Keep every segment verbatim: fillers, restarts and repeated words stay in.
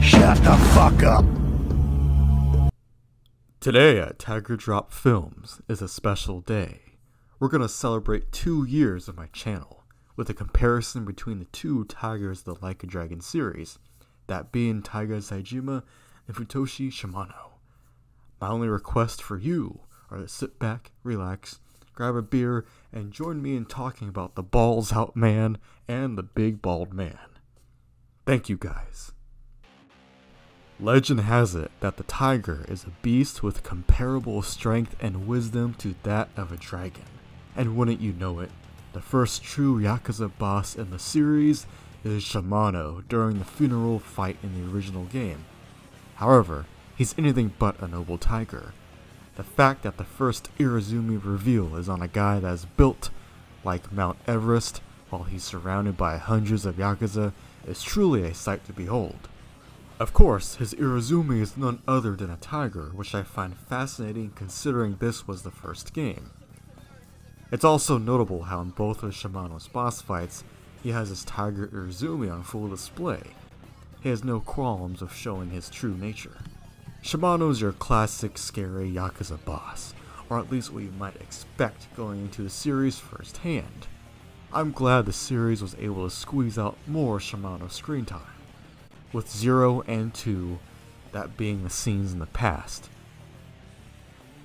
Shut the fuck up. Today at Tiger Drop Films is a special day. We're going to celebrate two years of my channel with a comparison between the two Tigers of the Like a Dragon series, that being Taiga Saejima and Futoshi Shimano. My only request for you are to sit back, relax, grab a beer, and join me in talking about the balls out man and the big bald man. Thank you guys. Legend has it that the tiger is a beast with comparable strength and wisdom to that of a dragon. And wouldn't you know it, the first true Yakuza boss in the series is Shimano during the funeral fight in the original game. However, he's anything but a noble tiger. The fact that the first Irizumi reveal is on a guy that is built like Mount Everest while he's surrounded by hundreds of Yakuza is truly a sight to behold. Of course, his Irizumi is none other than a tiger, which I find fascinating considering this was the first game. It's also notable how in both of Shimano's boss fights, he has his tiger Irizumi on full display. He has no qualms of showing his true nature. Shimano's your classic scary Yakuza boss, or at least what you might expect going into the series firsthand. I'm glad the series was able to squeeze out more Shimano screen time, with zero and two, that being the scenes in the past.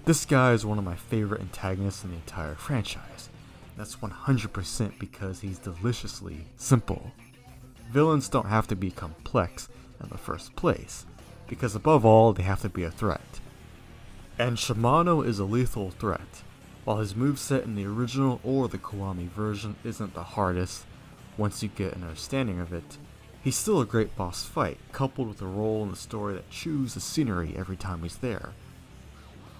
This guy is one of my favorite antagonists in the entire franchise. That's one hundred percent because he's deliciously simple. Villains don't have to be complex in the first place, because above all, they have to be a threat. And Shimano is a lethal threat. While his moveset in the original or the Kiwami version isn't the hardest, once you get an understanding of it, he's still a great boss fight, coupled with a role in the story that chews the scenery every time he's there.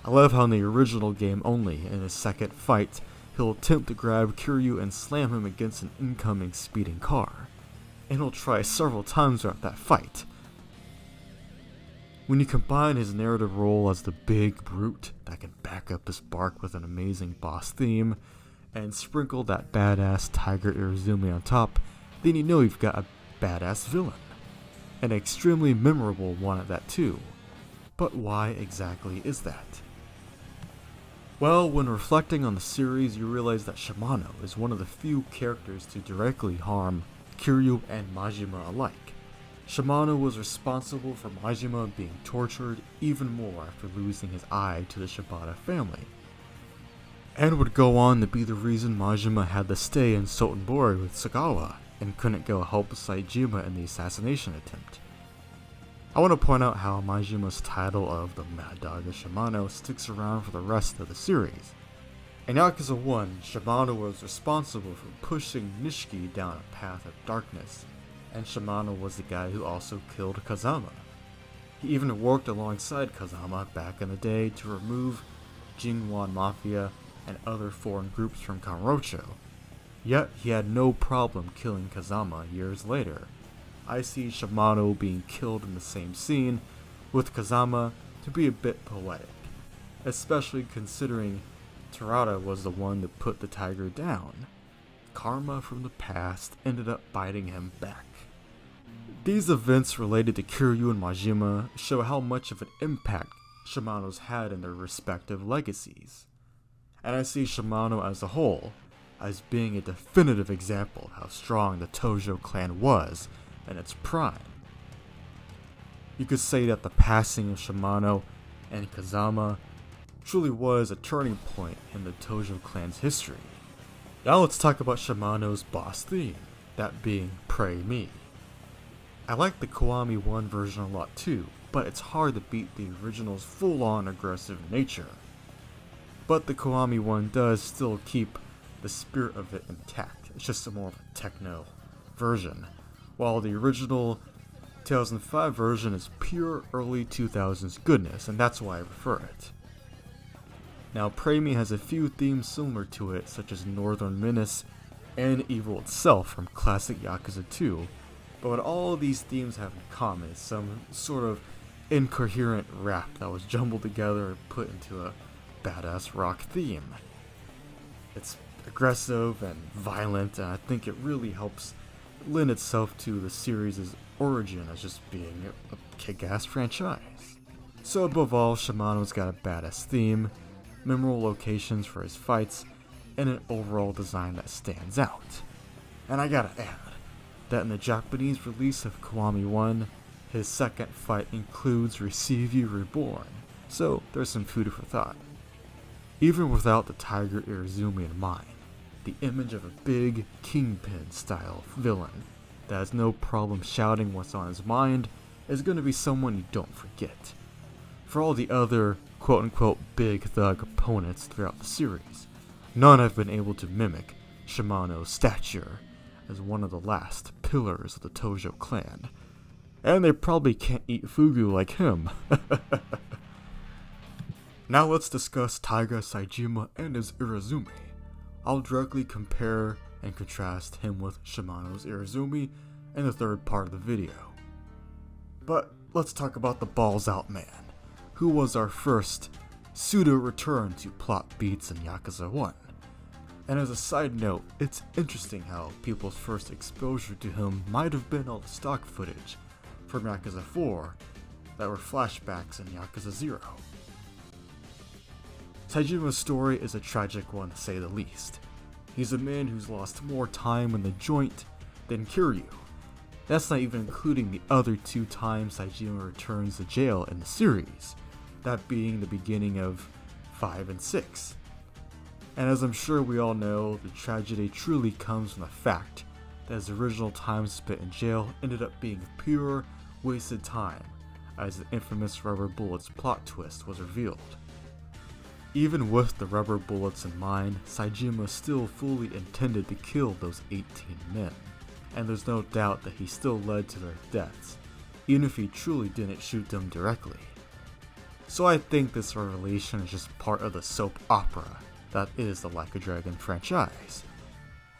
I love how in the original game only, in his second fight, he'll attempt to grab Kiryu and slam him against an incoming speeding car, and he'll try several times throughout that fight. When you combine his narrative role as the big brute that can back up his bark with an amazing boss theme, and sprinkle that badass Tiger Irizumi on top, then you know you've got a badass villain, an extremely memorable one at that too. But why exactly is that? Well, when reflecting on the series, you realize that Shimano is one of the few characters to directly harm Kiryu and Majima alike. Shimano was responsible for Majima being tortured even more after losing his eye to the Shibata family, and would go on to be the reason Majima had to stay in Sotenbori with Sagawa and couldn't go help Saejima in the assassination attempt. I want to point out how Majima's title of the Mad Dog of Shimano sticks around for the rest of the series. In Yakuza one, Shimano was responsible for pushing Nishiki down a path of darkness, and Shimano was the guy who also killed Kazama. He even worked alongside Kazama back in the day to remove Jingwan Mafia and other foreign groups from Kamurocho. Yet, he had no problem killing Kazama years later. I see Shimano being killed in the same scene with Kazama to be a bit poetic, especially considering Terada was the one to put the tiger down. Karma from the past ended up biting him back. These events related to Kiryu and Majima show how much of an impact Shimano's had in their respective legacies, and I see Shimano as a whole as being a definitive example of how strong the Tojo clan was in its prime. You could say that the passing of Shimano and Kazama truly was a turning point in the Tojo clan's history. Now let's talk about Shimano's boss theme, that being Pray Me. I like the Kiwami one version a lot too, but it's hard to beat the original's full-on aggressive nature. But the Kiwami one does still keep the spirit of it intact. It's just a more of a techno version, while the original two thousand five version is pure early two thousands goodness, and that's why I prefer it. Now, Pray Me has a few themes similar to it, such as Northern Menace and Evil itself from classic Yakuza two, but what all these themes have in common is some sort of incoherent rap that was jumbled together and put into a badass rock theme. It's aggressive and violent, and I think it really helps lend itself to the series' origin as just being a kick-ass franchise. So above all, Shimano's got a badass theme, memorable locations for his fights, and an overall design that stands out. And I gotta add that in the Japanese release of Kiwami one, his second fight includes Receive You Reborn, so there's some food for thought. Even without the Tiger Irizumi in mind, the image of a big Kingpin-style villain that has no problem shouting what's on his mind is going to be someone you don't forget. For all the other quote-unquote big thug opponents throughout the series, none have been able to mimic Shimano's stature as one of the last pillars of the Tojo clan, and they probably can't eat fugu like him. Now let's discuss Taiga, Saejima, and his Irizumi. I'll directly compare and contrast him with Shimano's Irizumi in the third part of the video. But let's talk about the balls out man, who was our first pseudo-return to plot beats in Yakuza one. And as a side note, it's interesting how people's first exposure to him might have been all the stock footage from Yakuza four that were flashbacks in Yakuza zero. Saejima's story is a tragic one to say the least. He's a man who's lost more time in the joint than Kiryu. That's not even including the other two times Saejima returns to jail in the series, that being the beginning of five and six. And as I'm sure we all know, the tragedy truly comes from the fact that his original time spent in jail ended up being pure, wasted time, as the infamous rubber bullets plot twist was revealed. Even with the rubber bullets in mind, Saejima still fully intended to kill those eighteen men, and there's no doubt that he still led to their deaths, even if he truly didn't shoot them directly. So I think this revelation is just part of the soap opera that is the Like a Dragon franchise,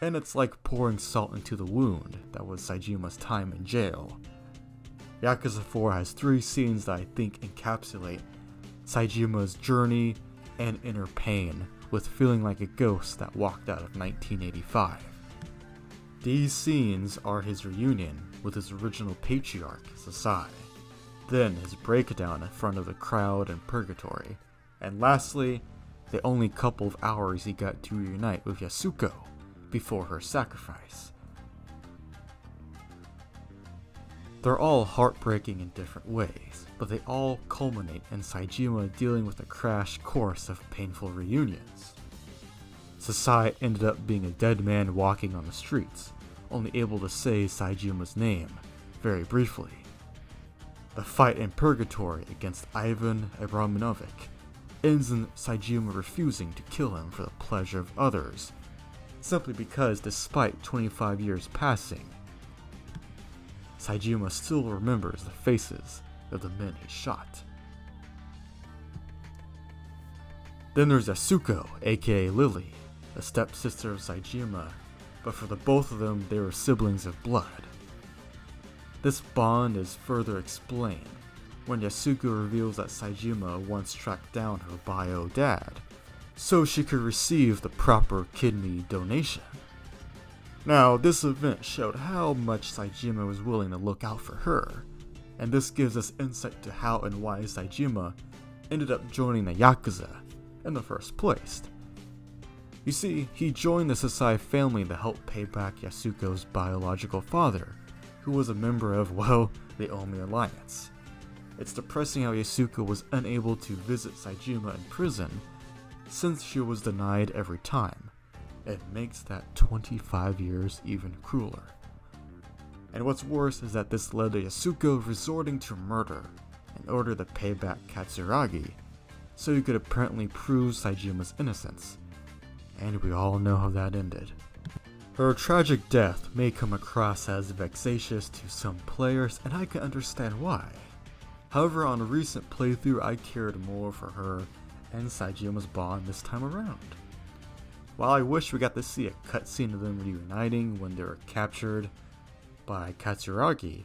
and it's like pouring salt into the wound that was Saejima's time in jail. Yakuza four has three scenes that I think encapsulate Saejima's journey and inner pain with feeling like a ghost that walked out of nineteen eighty-five. These scenes are his reunion with his original patriarch, Sasai, then his breakdown in front of the crowd in purgatory, and lastly, the only couple of hours he got to reunite with Yasuko before her sacrifice. They're all heartbreaking in different ways, but they all culminate in Saejima dealing with a crash course of painful reunions. Sasai ended up being a dead man walking on the streets, only able to say Saejima's name very briefly. The fight in purgatory against Ivan Abraminovich ends in Saejima refusing to kill him for the pleasure of others, simply because despite twenty-five years passing, Saejima still remembers the faces of the men he shot. Then there's Asuko, aka Lily, a stepsister of Saejima, but for the both of them they were siblings of blood. This bond is further explained when Yasuko reveals that Saejima once tracked down her bio dad, so she could receive the proper kidney donation. Now, this event showed how much Saejima was willing to look out for her, and this gives us insight to how and why Saejima ended up joining the Yakuza in the first place. You see, he joined the Sasai family to help pay back Yasuko's biological father, who was a member of, well, the Omi alliance. It's depressing how Yasuko was unable to visit Saejima in prison, since she was denied every time. It makes that twenty-five years even crueler. And what's worse is that this led to Yasuko resorting to murder in order to pay back Katsuragi, so he could apparently prove Saejima's innocence. And we all know how that ended. Her tragic death may come across as vexatious to some players, and I can understand why. However, on a recent playthrough, I cared more for her and Saejima's bond this time around. While I wish we got to see a cutscene of them reuniting when they were captured by Katsuragi,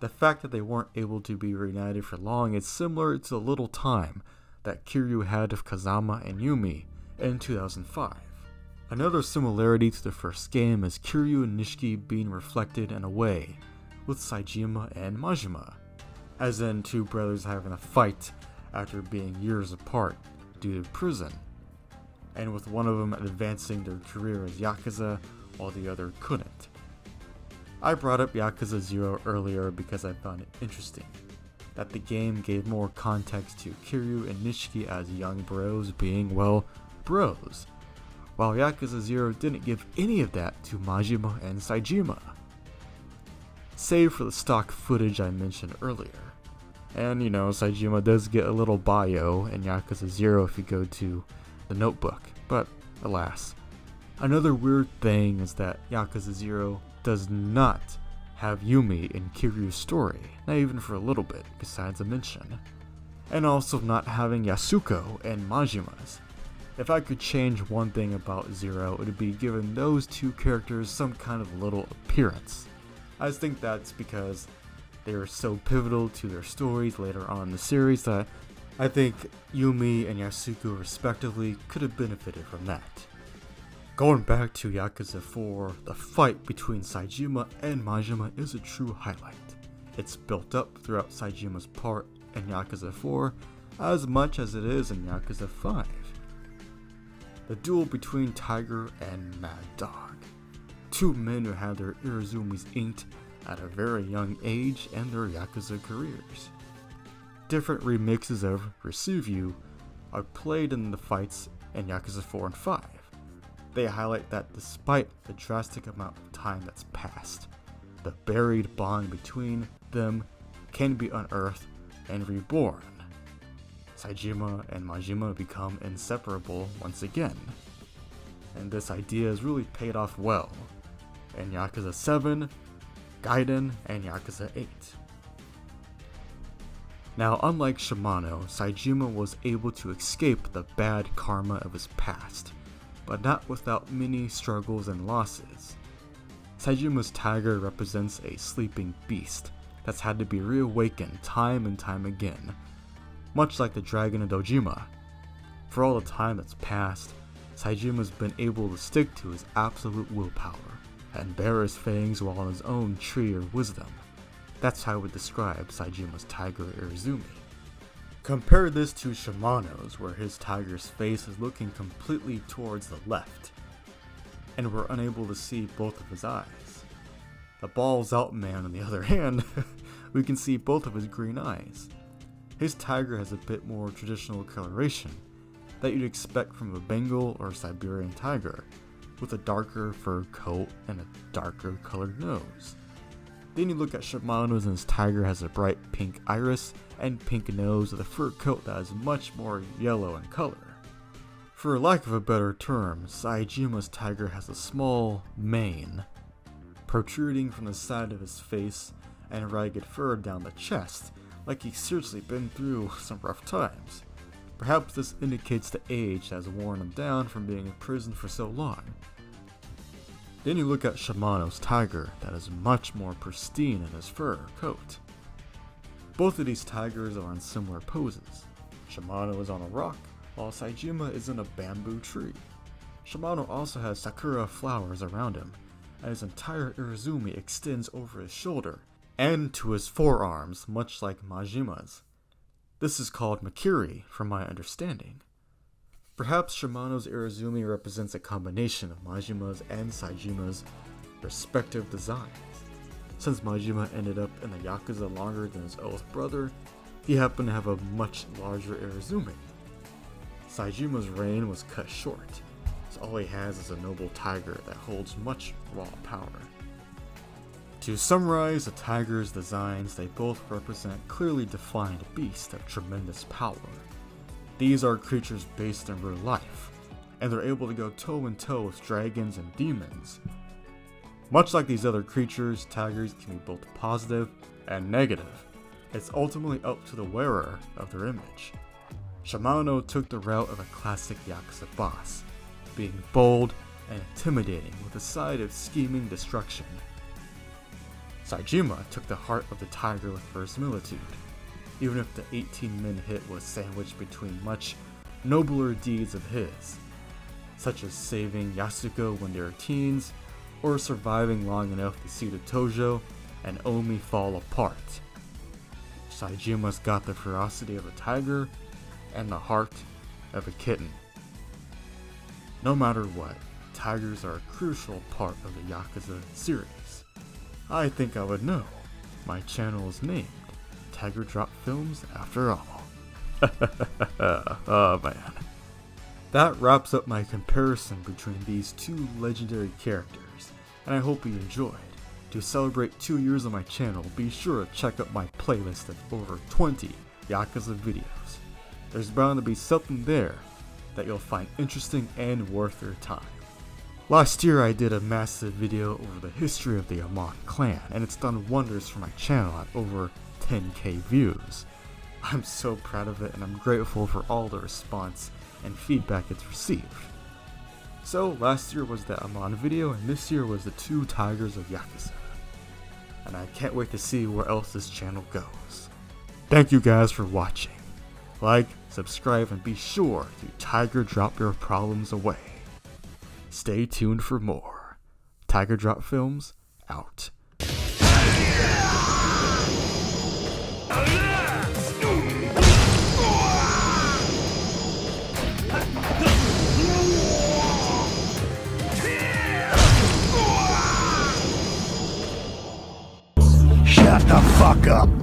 the fact that they weren't able to be reunited for long is similar to the little time that Kiryu had of Kazama and Yumi in two thousand five. Another similarity to the first game is Kiryu and Nishiki being reflected in a way, with Saejima and Majima, as in two brothers having a fight after being years apart due to prison, and with one of them advancing their career as Yakuza while the other couldn't. I brought up Yakuza zero earlier because I found it interesting that the game gave more context to Kiryu and Nishiki as young bros being, well, bros, while Yakuza zero didn't give any of that to Majima and Saejima, save for the stock footage I mentioned earlier. And you know, Saejima does get a little bio in Yakuza zero if you go to the notebook, but alas. Another weird thing is that Yakuza zero does not have Yumi in Kiryu's story, not even for a little bit, besides a mention, and also not having Yasuko and Majima's. If I could change one thing about Zero, it would be giving those two characters some kind of little appearance. I think that's because they are so pivotal to their stories later on in the series that I think Yumi and Yasuko respectively could have benefited from that. Going back to Yakuza four, the fight between Saejima and Majima is a true highlight. It's built up throughout Saijima's part in Yakuza four as much as it is in Yakuza five. The duel between Tiger and Mad Dog. Two men who had their Irizumis inked at a very young age and their Yakuza careers. Different remixes of Receive You are played in the fights in Yakuza four and five. They highlight that despite the drastic amount of time that's passed, the buried bond between them can be unearthed and reborn. Saejima and Majima become inseparable once again, and this idea is really paid off well in Yakuza seven, Gaiden, and Yakuza eight. Now, unlike Shimano, Saejima was able to escape the bad karma of his past, but not without many struggles and losses. Saijima's tiger represents a sleeping beast that's had to be reawakened time and time again, much like the dragon of Dojima. For all the time that's passed, Saijima's been able to stick to his absolute willpower and bear his fangs while on his own tree of wisdom. That's how I would describe Saijima's tiger Irizumi. Compare this to Shimano's, where his tiger's face is looking completely towards the left, and we're unable to see both of his eyes. The balls out man, on the other hand, we can see both of his green eyes. His tiger has a bit more traditional coloration that you'd expect from a Bengal or Siberian tiger, with a darker fur coat and a darker colored nose. Then you look at Shimano's and his tiger has a bright pink iris and pink nose with a fur coat that is much more yellow in color. For lack of a better term, Saijima's tiger has a small mane protruding from the side of his face and ragged fur down the chest, like he's seriously been through some rough times. Perhaps this indicates the age that has worn him down from being in prison for so long. Then you look at Shimano's tiger that is much more pristine in his fur coat. Both of these tigers are in similar poses. Shimano is on a rock, while Saejima is in a bamboo tree. Shimano also has sakura flowers around him, and his entire Irizumi extends over his shoulder and to his forearms, much like Majima's. This is called Makiri, from my understanding. Perhaps Shimano's Irizumi represents a combination of Majima's and Saijima's respective designs. Since Majima ended up in the Yakuza longer than his oldest brother, he happened to have a much larger Irizumi. Saijima's reign was cut short, so all he has is a noble tiger that holds much raw power. To summarize the tiger's designs, they both represent clearly defined beasts of tremendous power. These are creatures based in real life, and they're able to go toe-in-toe with dragons and demons. Much like these other creatures, tigers can be both positive and negative. It's ultimately up to the wearer of their image. Shimano took the route of a classic Yakuza boss, being bold and intimidating with a side of scheming destruction. Saejima took the heart of the tiger with verisimilitude, even if the eighteen men hit was sandwiched between much nobler deeds of his. such as saving Yasuko when they were teens, or surviving long enough to see the Tojo and Omi fall apart. Saijima's got the ferocity of a tiger and the heart of a kitten. No matter what, tigers are a crucial part of the Yakuza series. I think I would know. My channel is named Tiger Drop Films after all. Oh man. That wraps up my comparison between these two legendary characters, and I hope you enjoyed. To celebrate two years on my channel, be sure to check out my playlist of over twenty Yakuza videos. There's bound to be something there that you'll find interesting and worth your time. Last year I did a massive video over the history of the Amon clan, and it's done wonders for my channel at over ten K views. I'm so proud of it, and I'm grateful for all the response and feedback it's received. So last year was the Amon video, and this year was the two Tigers of Yakuza. And I can't wait to see where else this channel goes. Thank you guys for watching. Like, subscribe, and be sure to Tiger Drop your problems away. Stay tuned for more. Tiger Drop Films out. Shut the fuck up.